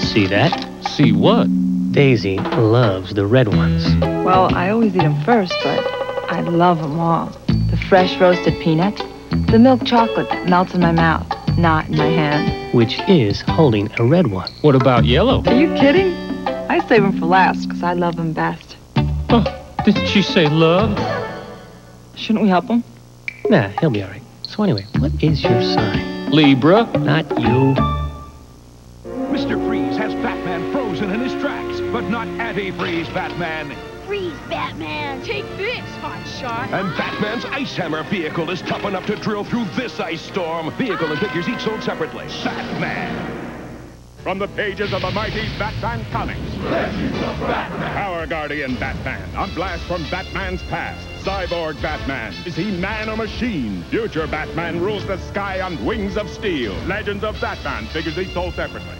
See that? See what? Daisy loves the red ones. Well, I always eat them first, but I love them all. The fresh roasted peanut, the milk chocolate that melts in my mouth, not in my hand. Which is holding a red one. What about yellow? Are you kidding? I save them for last, because I love them best. Oh, didn't she say love? Shouldn't we help him? Nah, he'll be all right. So anyway, what is your sign? Libra. Not you. Mr. Freeze has Batman frozen in his tracks, but not anti-freeze Batman. Freeze, Batman! Take this, Hotshot! And Batman's Ice Hammer vehicle is tough enough to drill through this ice storm. Vehicle and figures each sold separately. Batman! From the pages of the mighty Batman comics. Legends of Batman! Power Guardian Batman, a blast from Batman's past. Cyborg Batman. Is he man or machine? Future Batman rules the sky on wings of steel. Legends of Batman figures each sold separately.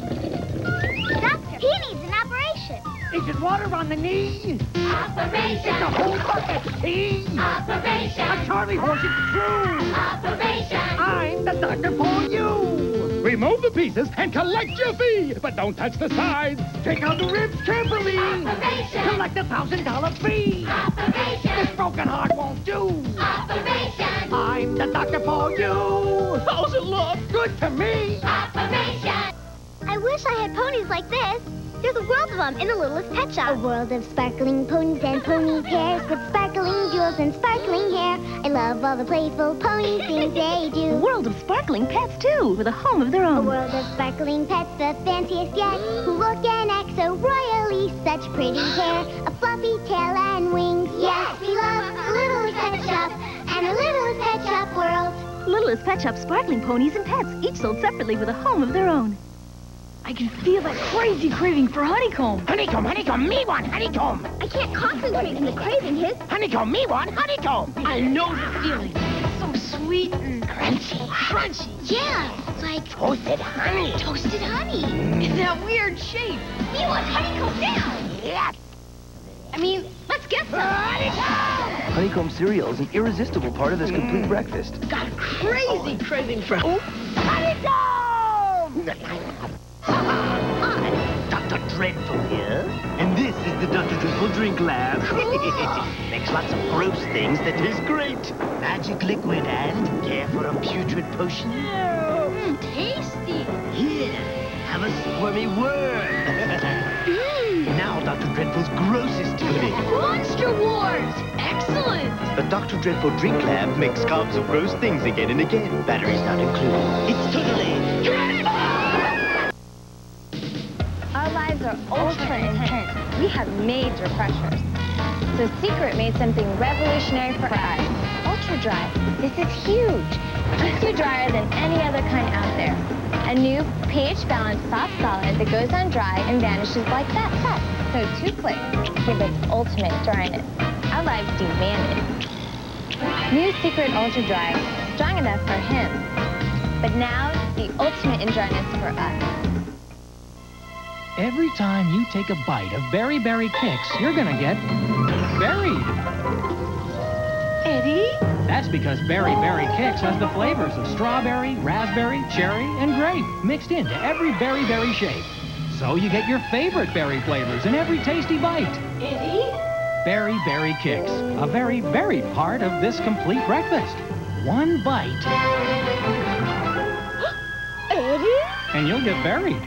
Doctor, he needs an operation. Is it water on the knee? Operation! It's a whole bucket tea! Operation! A Charlie horse, it's true! Operation! I'm the doctor for you! Remove the pieces and collect your fee, but don't touch the sides! Take out the ribs carefully! Operation! Collect $1,000 fee! Operation! This broken heart won't do! Operation! I'm the doctor for you! How's it look? Good to me! Operation! I wish I had ponies like this! There's a world of them in the Littlest Pet Shop. A world of sparkling ponies and pony pairs with sparkling jewels and sparkling hair. I love all the playful pony things they do. A world of sparkling pets, too, with a home of their own. A world of sparkling pets, the fanciest yet, who look and act so royally. Such pretty hair, a fluffy tail and wings. Yes, we love the Littlest Pet Shop and the Littlest Pet Shop world. Littlest Pet Shop sparkling ponies and pets, each sold separately with a home of their own. I can feel that crazy craving for honeycomb. Honeycomb, honeycomb, me one, honeycomb. I can't concentrate when the craving hits. Honeycomb, me one, honeycomb. I know the feeling. It's so sweet and crunchy. Crunchy. Yeah, it's like toasted honey. Toasted honey. In that weird shape. Me one, honeycomb down. Yes. I mean, let's get some. Honeycomb! Honeycomb cereal is an irresistible part of this complete breakfast. Got a crazy craving for honeycomb! I'm Dr. Dreadful here, and this is the Dr. Dreadful Drink Lab. Cool. Makes lots of gross things that taste great. Magic liquid and care for a putrid potion? Tasty. Here, have a squirmy worm. Now Dr. Dreadful's grossest pudding. Monster Wars! Excellent! The Dr. Dreadful Drink Lab makes gobs of gross things again and again. Batteries not included. It's totally dreadful! Our lives are ultra intense. We have major pressures. So Secret made something revolutionary for us. Ultra Dry. This is huge. Keeps you drier than any other kind out there. A new pH-balanced soft solid that goes on dry and vanishes like that pet. So 2 clicks give us ultimate dryness. Our lives demand it. New Secret Ultra Dry. Strong enough for him. But now, the ultimate in dryness for us. Every time you take a bite of Berry Berry Kix, you're gonna get berried. Eddie? That's because Berry Berry Kix has the flavors of strawberry, raspberry, cherry, and grape mixed into every Berry Berry shape. So you get your favorite berry flavors in every tasty bite. Eddie? Berry Berry Kix, a very berry part of this complete breakfast. One bite. Eddie? And you'll get berried.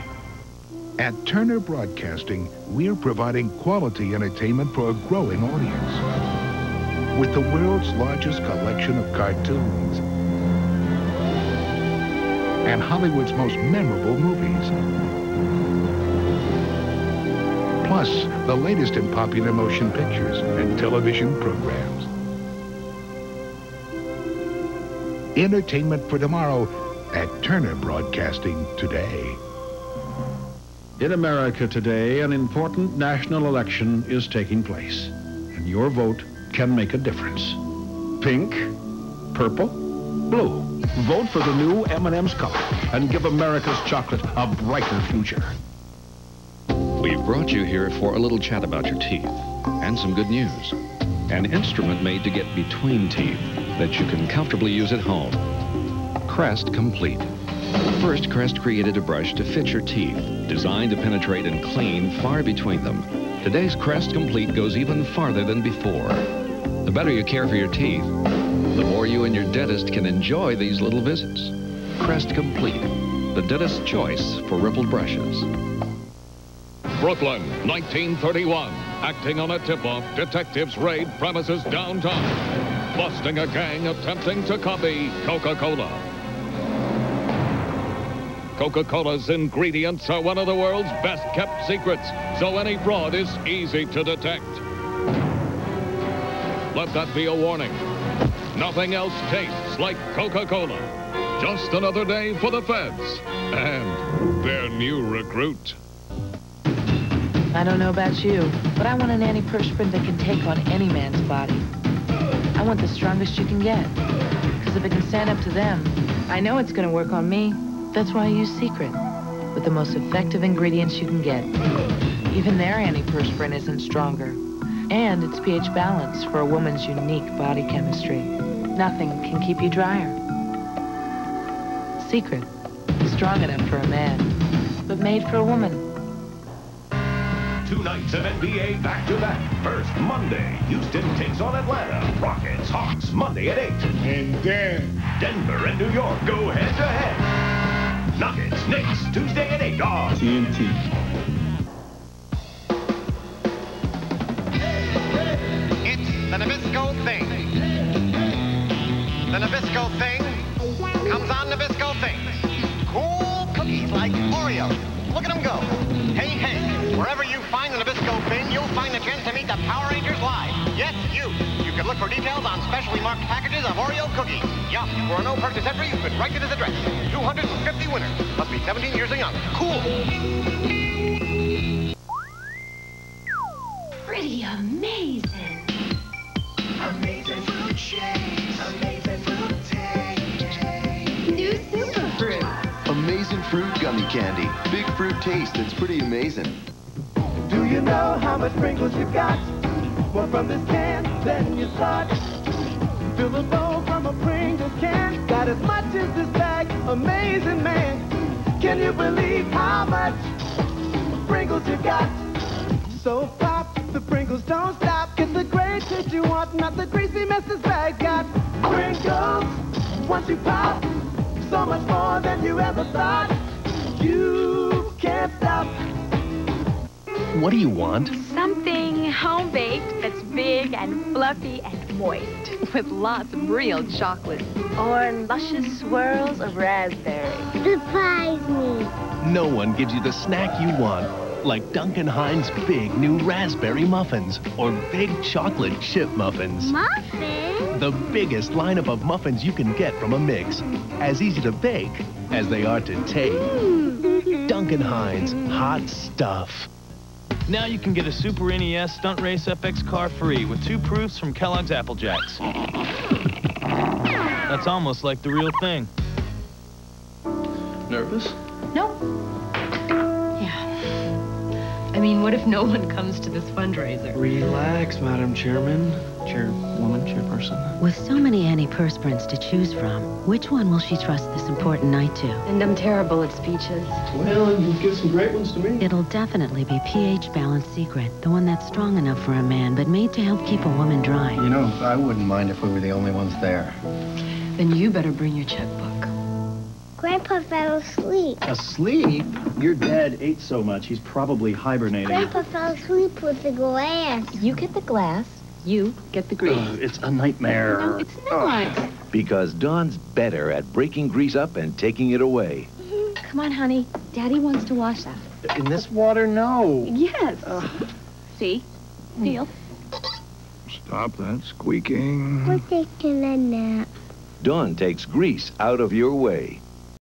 At Turner Broadcasting, we're providing quality entertainment for a growing audience. With the world's largest collection of cartoons and Hollywood's most memorable movies. Plus, the latest in popular motion pictures and television programs. Entertainment for tomorrow at Turner Broadcasting today. In America today, an important national election is taking place, and your vote can make a difference. Pink, purple, blue. Vote for the new M&M's color and give America's chocolate a brighter future. We've brought you here for a little chat about your teeth and some good news. An instrument made to get between teeth that you can comfortably use at home. Crest Complete. First, Crest created a brush to fit your teeth, designed to penetrate and clean far between them. Today's Crest Complete goes even farther than before. The better you care for your teeth, the more you and your dentist can enjoy these little visits. Crest Complete, the dentist's choice for rippled brushes. Brooklyn, 1931. Acting on a tip-off, detectives raid premises downtown, busting a gang attempting to copy Coca-Cola. Coca-Cola's ingredients are one of the world's best-kept secrets, so any fraud is easy to detect. Let that be a warning. Nothing else tastes like Coca-Cola. Just another day for the feds and their new recruit. I don't know about you, but I want an antiperspirant that can take on any man's body. I want the strongest you can get, because if it can stand up to them, I know it's going to work on me. That's why I use Secret, with the most effective ingredients you can get. Even their antiperspirant isn't stronger, and it's pH balanced for a woman's unique body chemistry. Nothing can keep you drier. Secret, strong enough for a man, but made for a woman. 2 nights of NBA back-to-back. First, Monday, Houston takes on Atlanta. Rockets, Hawks, Monday at 8. And then Denver and New York go head-to-head. Nuggets, Knicks, Tuesday at 8 on TNT. It's the Nabisco thing. The Nabisco thing comes on Nabisco things. Cool cookies like Oreo. Look at them go. Hey, hey. Wherever you find the Nabisco bin, you'll find the chance to meet the Power Rangers live. Yes, you. You can look for details on specially marked packages of Oreo cookies. Yup, for a no-purchase entry, you've been right to this address. 250 winners. Must be 17 years or younger. Cool. Pretty amazing. Amazing fruit shakes. Amazing fruit taste. New Superfruit. Amazing fruit gummy candy. Big fruit taste that's pretty amazing. Do you know how much Pringles you've got? Well, from this can, then you slot. Fill a bowl from a Pringles can. Got as much as this bag, amazing man. Can you believe how much Pringles you got? So pop, the Pringles don't stop. Get the great that you want, not the greasy mess this bag got. Pringles, once you pop, so much more than you ever thought. You can't stop. What do you want? Something home-baked that's big and fluffy and moist with lots of real chocolate or luscious swirls of raspberry. Surprise me. No one gives you the snack you want, like Duncan Hines' big new raspberry muffins or big chocolate chip muffins. Muffins? The biggest lineup of muffins you can get from a mix. As easy to bake as they are to take. Duncan Hines, hot stuff. Now you can get a Super NES Stunt Race FX car free with 2 proofs from Kellogg's Apple Jacks. That's almost like the real thing. Nervous? No. Yeah. I mean, what if no one comes to this fundraiser? Relax, Madam Chairman. Chairwoman, chairperson. With so many antiperspirants to choose from, which one will she trust this important night to? And I'm terrible at speeches. Well, you give some great ones to me. It'll definitely be pH-balanced Secret, the one that's strong enough for a man, but made to help keep a woman dry. You know, I wouldn't mind if we were the only ones there. Then you better bring your checkbook. Grandpa fell asleep. Asleep? Your dad ate so much, he's probably hibernating. Grandpa fell asleep with the glass. You get the glass. You get the grease. It's a nightmare. No, it's not. Because Dawn's better at breaking grease up and taking it away. Come on, honey. Daddy wants to wash that. In this water, no. Yes. See? Feel. Stop that squeaking. We're taking a nap. Dawn takes grease out of your way.